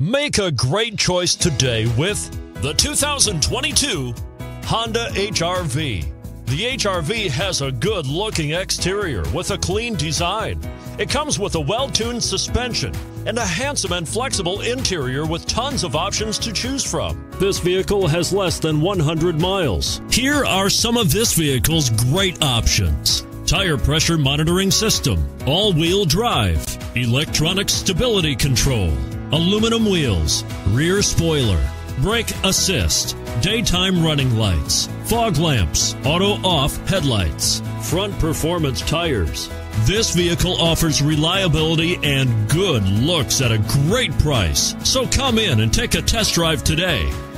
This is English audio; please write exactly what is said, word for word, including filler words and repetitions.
Make a great choice today with the two thousand twenty-two Honda H R V. The H R V has a good-looking exterior with a clean design. It comes with a well-tuned suspension and a handsome and flexible interior with tons of options to choose from. This vehicle has less than one hundred miles. Here are some of this vehicle's great options: tire pressure monitoring system, all-wheel drive, electronic stability control, aluminum wheels, rear spoiler, brake assist, daytime running lights, fog lamps, auto-off headlights, front performance tires. This vehicle offers reliability and good looks at a great price. So come in and take a test drive today.